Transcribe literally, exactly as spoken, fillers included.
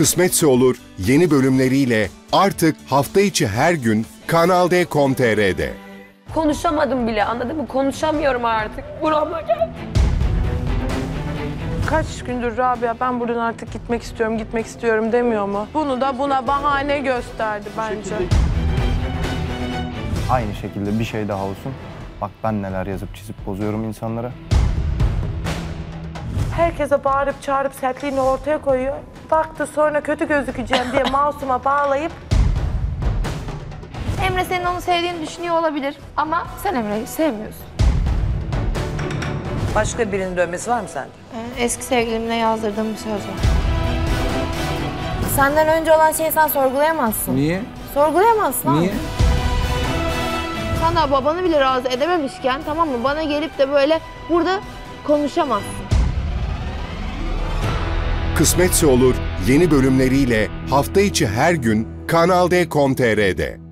Kısmetse olur yeni bölümleriyle artık hafta içi her gün Kanal D nokta com nokta tr'de. Konuşamadım bile, anladın mı? Konuşamıyorum artık. Buramla gel. Kaç gündür Rabia ben buradan artık gitmek istiyorum, gitmek istiyorum demiyor mu? Bunu da buna bahane gösterdi bence. Aynı şekilde bir şey daha olsun. Bak ben neler yazıp çizip bozuyorum insanlara. Herkese bağırıp çağırıp sertliğini ortaya koyuyor. Baktı sonra kötü gözükeceğim diye masuma bağlayıp... Emre senin onu sevdiğini düşünüyor olabilir ama sen Emre'yi sevmiyorsun. Başka birinin dövmesi var mı sende? Eski sevgilimle yazdırdığım bir söz var. Senden önce olan şeyi sen sorgulayamazsın. Niye? Sorgulayamazsın. Niye? Sen daha babanı bile razı edememişken, tamam mı? Bana gelip de böyle burada konuşamazsın. Kısmetse olur yeni bölümleriyle hafta içi her gün Kanal D nokta com nokta tr'de.